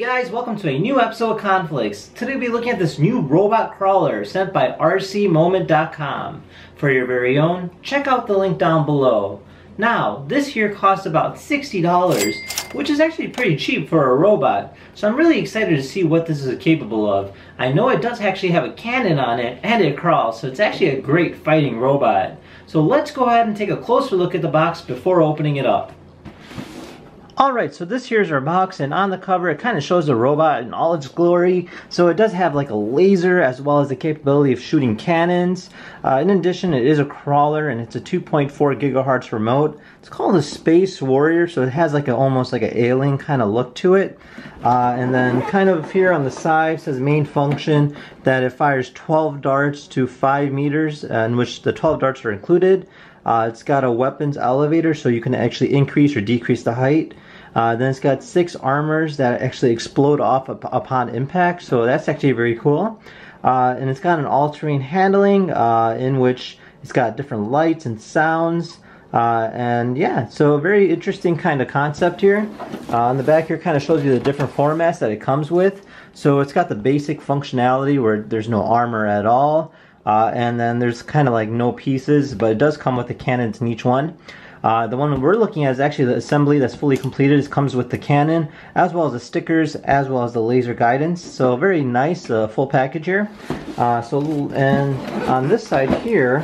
guys, welcome to a new episode of Conflicts. Today we'll be looking at this new robot crawler sent by rcmoment.com for your very own. Check out the link down below. Now, this here costs about $60, which is actually pretty cheap for a robot, so I'm really excited to see what this is capable of. I know it does actually have a cannon on it, and it crawls, so it's actually a great fighting robot. So let's go ahead and take a closer look at the box before opening it up. Alright, so this here's our box, and on the cover it kind of shows the robot in all its glory. So it does have like a laser as well as the capability of shooting cannons. In addition, it is a crawler and it's a 2.4 gigahertz remote. It's called a Space Warrior, so it has like a, almost like an alien kind of look to it. And then kind of here on the side it says main function that it fires 12 darts to 5 meters, in which the 12 darts are included. It's got a weapons elevator, so you can actually increase or decrease the height. Then it's got 6 armors that actually explode off upon impact, so that's actually very cool. And it's got an all-terrain handling in which it's got different lights and sounds. And yeah, so a very interesting kind of concept here. On the back here kind of shows you the different formats that it comes with. So it's got the basic functionality where there's no armor at all. And then there's kind of like no pieces, but it does come with the cannons in each one. The one we're looking at is actually the assembly that's fully completed. It comes with the cannon, as well as the stickers, as well as the laser guidance. So very nice, full package here. And on this side here,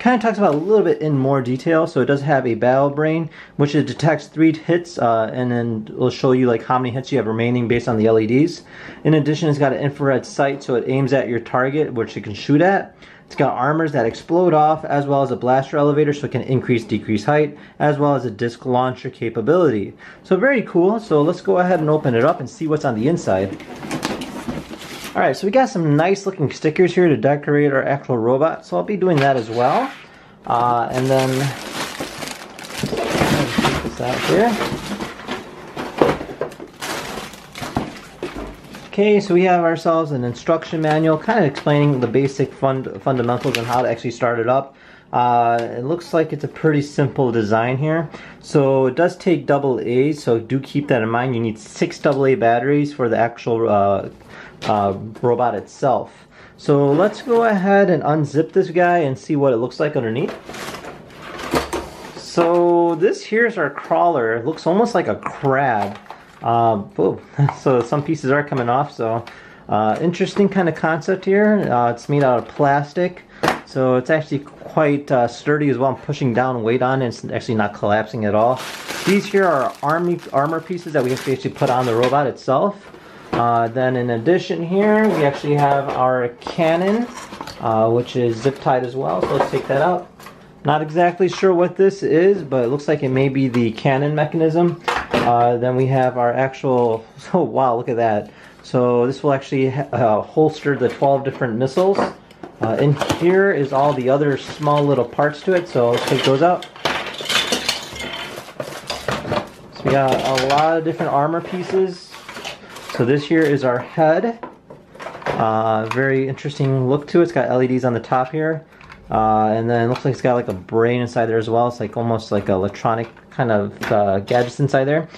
kind of talks about a little bit in more detail. So it does have a battle brain, which it detects 3 hits, and then it'll show you like how many hits you have remaining based on the LEDs. In addition, it's got an infrared sight, so it aims at your target, which it can shoot at. It's got armors that explode off, as well as a blaster elevator, so it can increase, decrease height, as well as a disc launcher capability. So very cool. So let's go ahead and open it up and see what's on the inside. Alright, so we got some nice looking stickers here to decorate our actual robot, so I'll be doing that as well. And then, take this out here. Okay, so we have ourselves an instruction manual kind of explaining the basic fundamentals and how to actually start it up. It looks like it's a pretty simple design here. So it does take AA, so do keep that in mind. You need 6 AA batteries for the actual robot itself. So let's go ahead and unzip this guy and see what it looks like underneath. So this here's our crawler. It looks almost like a crab. So some pieces are coming off. So interesting kind of concept here. It's made out of plastic. So it's actually quite sturdy as well. I'm pushing down weight on it. It's actually not collapsing at all. These here are armor pieces that we have to actually put on the robot itself. Then in addition here, we actually have our cannon, which is zip tied as well. So let's take that out. Not exactly sure what this is, but it looks like it may be the cannon mechanism. Then we have our actual, oh wow, look at that. So this will actually holster the 12 different missiles. In here is all the other small little parts to it, so let's take those out. So we got a lot of different armor pieces. So this here is our head. Very interesting look to it. It's got LEDs on the top here. And then it looks like it's got like a brain inside there as well. It's like almost like electronic kind of gadgets inside there.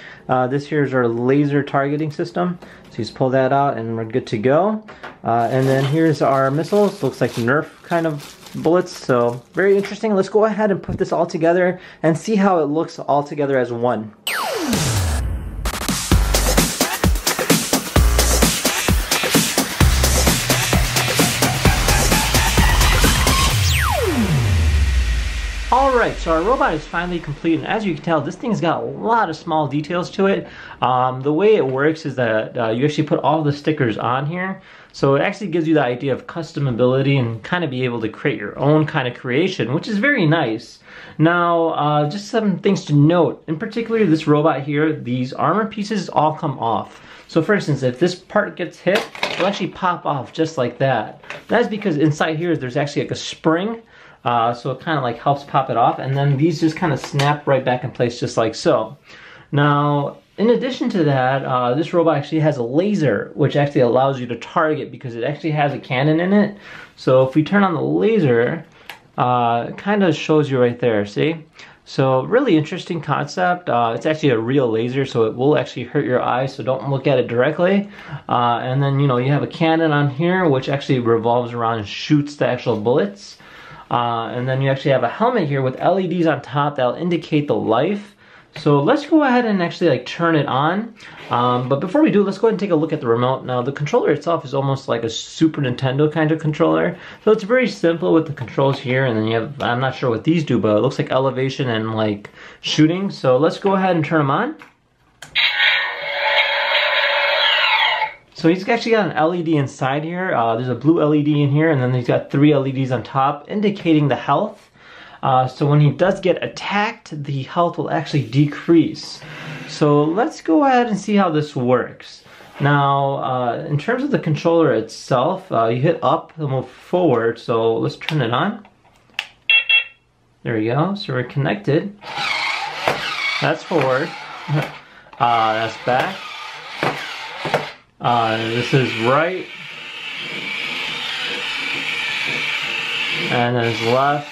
This here is our laser targeting system. So you just pull that out and we're good to go. And then here's our missiles. Looks like Nerf kind of bullets. So very interesting. Let's go ahead and put this all together and see how it looks all together as one. Alright, so our robot is finally complete, and as you can tell, this thing's got a lot of small details to it. The way it works is that you actually put all the stickers on here, so it actually gives you the idea of customability and kind of be able to create your own kind of creation, which is very nice. Now, just some things to note. In particular, this robot here, these armor pieces all come off. So for instance, if this part gets hit, it'll actually pop off just like that. That's because inside here, there's actually like a spring. So it kind of like helps pop it off, and then these just kind of snap right back in place just like so. Now, in addition to that, this robot actually has a laser, which actually allows you to target because it actually has a cannon in it. So if we turn on the laser, it kind of shows you right there, see? So really interesting concept. It's actually a real laser, so it will actually hurt your eyes, so don't look at it directly. And then, you know, you have a cannon on here which actually revolves around and shoots the actual bullets. And then you actually have a helmet here with LEDs on top that'll indicate the life. So let's go ahead and actually like turn it on. But before we do, let's go ahead and take a look at the remote. Now the controller itself is almost like a Super Nintendo kind of controller. So it's very simple with the controls here, and then you have, I'm not sure what these do, but it looks like elevation and like shooting. So let's go ahead and turn them on. So he's actually got an LED inside here. There's a blue LED in here, and then he's got 3 LEDs on top indicating the health. So when he does get attacked, the health will actually decrease. So let's go ahead and see how this works. Now, in terms of the controller itself, you hit up and move forward. So let's turn it on. There we go. So we're connected. That's forward. That's back. This is right. And there's left.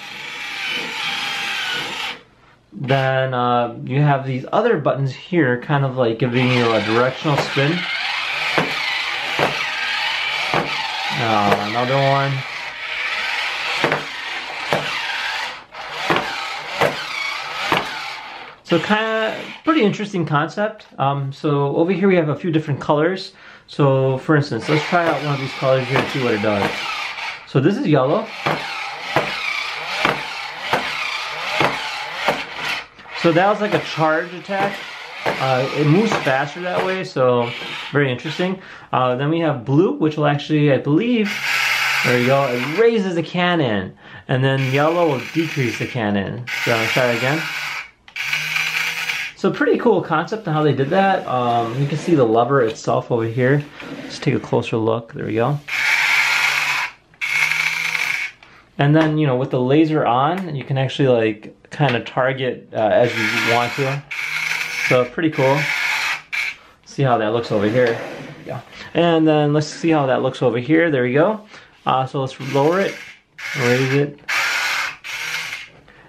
Then you have these other buttons here kind of like giving you a directional spin. Another one. So kind of pretty interesting concept. So over here we have a few different colors. So for instance, let's try out one of these colors here and see what it does. So this is yellow. So that was like a charge attack. It moves faster that way, so very interesting. Then we have blue, which will actually, I believe, there you go, it raises the cannon. And then yellow will decrease the cannon. So I'll try it again. So pretty cool concept on how they did that. You can see the lever itself over here. Let's take a closer look, there we go. And then, you know, with the laser on, you can actually like kind of target as you want to. So pretty cool. See how that looks over here. Yeah. And then let's see how that looks over here. There we go. So let's lower it, raise it.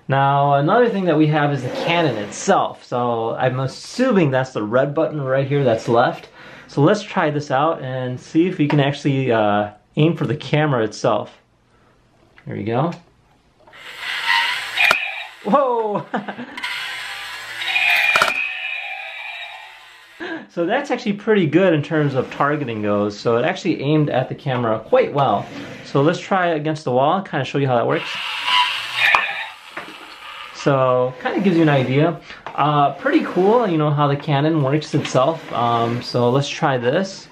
Now another thing that we have is the cannon itself. So I'm assuming that's the red button right here that's left. So let's try this out and see if we can actually aim for the camera itself. There you go. Whoa! So that's actually pretty good in terms of targeting those. So it actually aimed at the camera quite well. So let's try it against the wall, kind of show you how that works. So kind of gives you an idea. Pretty cool, you know, how the cannon works itself. So let's try this.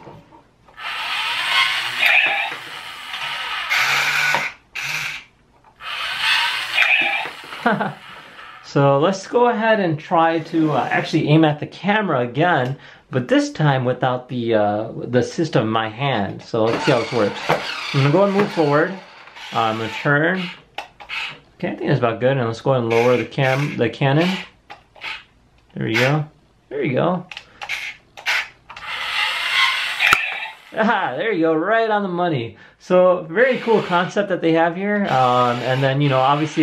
So let's go ahead and try to actually aim at the camera again, but this time without the assist of my hand. So let's see how this works. I'm gonna go and move forward. I'm gonna turn. Okay, I think that's about good. And let's go ahead and lower the cannon. There you go. There you go. Ah, there you go, right on the money. So very cool concept that they have here. And then, you know, obviously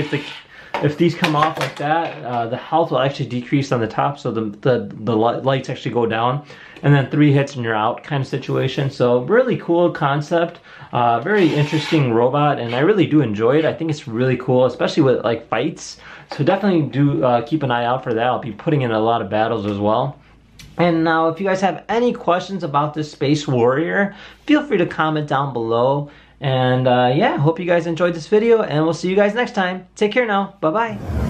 if these come off like that, the health will actually decrease on the top, so the lights actually go down, and then 3 hits and you're out kind of situation. So really cool concept, very interesting robot, and I really do enjoy it. I think it's really cool, especially with like fights. So definitely do keep an eye out for that. I'll be putting in a lot of battles as well. And now if you guys have any questions about this Space Warrior, feel free to comment down below. And yeah, hope you guys enjoyed this video, and we'll see you guys next time. Take care now. Bye-bye.